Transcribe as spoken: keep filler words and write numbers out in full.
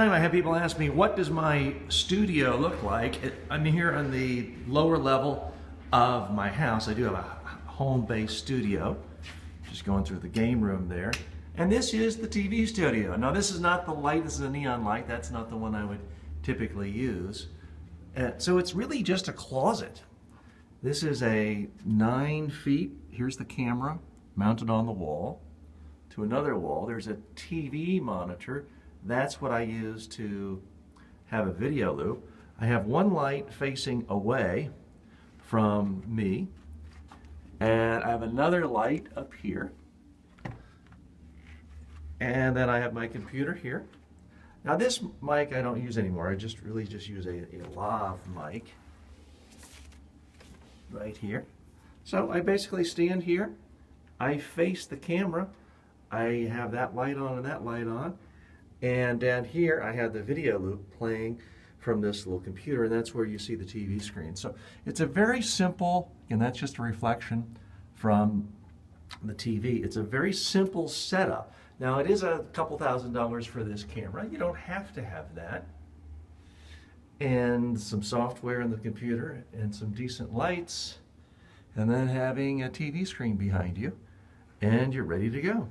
I have people ask me, what does my studio look like? I'm here on the lower level of my house. I do have a home-based studio. Just going through the game room there. And this is the T V studio. Now this is not the light, this is a neon light. That's not the one I would typically use. Uh, so it's really just a closet. This is a nine feet, here's the camera mounted on the wall. To another wall, there's a T V monitor. That's what I use to have a video loop. I have one light facing away from me, and I have another light up here, and then I have my computer here. Now this mic I don't use anymore. I just really just use a, a lav mic right here. So I basically stand here, I face the camera, I have that light on and that light on. And down here I have the video loop playing from this little computer, and that's where you see the T V screen. So it's a very simple, and that's just a reflection from the T V. It's a very simple setup. Now it is a couple thousand dollars for this camera. You don't have to have that. And some software in the computer and some decent lights, and then having a T V screen behind you, and you're ready to go.